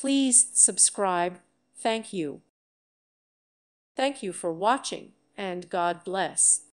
Please subscribe. Thank you. Thank you for watching, and God bless.